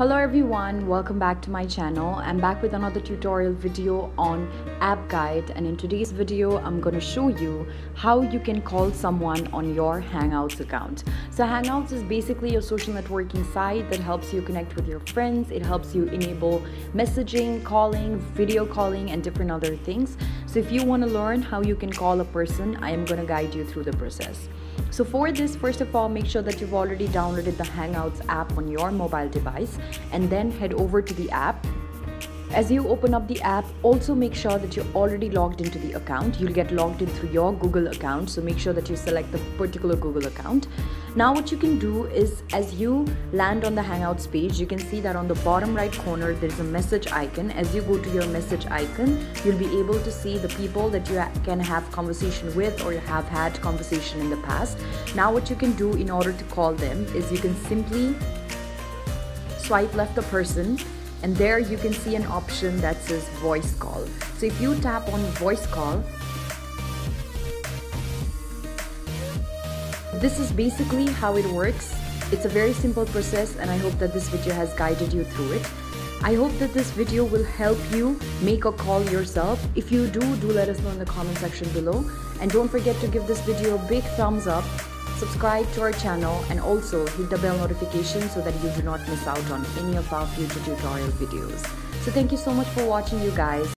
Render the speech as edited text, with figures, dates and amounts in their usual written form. Hello everyone, welcome back to my channel. I'm back with another tutorial video on AppGuide, and in today's video I'm going to show you how you can call someone on your Hangouts account. So Hangouts is basically a social networking site that helps you connect with your friends. It helps you enable messaging, calling, video calling and different other things. So if you want to learn how you can call a person, I am going to guide you through the process. So for this, first of all, make sure that you've already downloaded the Hangouts app on your mobile device and then head over to the app. As you open up the app, also make sure that you're already logged into the account. You'll get logged in through your Google account, so make sure that you select the particular Google account. Now what you can do is, as you land on the Hangouts page, you can see that on the bottom right corner there's a message icon. As you go to your message icon, you'll be able to see the people that you can have conversation with or have had conversation in the past. Now what you can do in order to call them is you can simply swipe left the person, and there you can see an option that says voice call. So if you tap on voice call, this is basically how it works. It's a very simple process, and I hope that this video has guided you through it. I hope that this video will help you make a call yourself. If you do let us know in the comment section below. And don't forget to give this video a big thumbs up, subscribe to our channel, and also hit the bell notification so that you do not miss out on any of our future tutorial videos. So thank you so much for watching, you guys.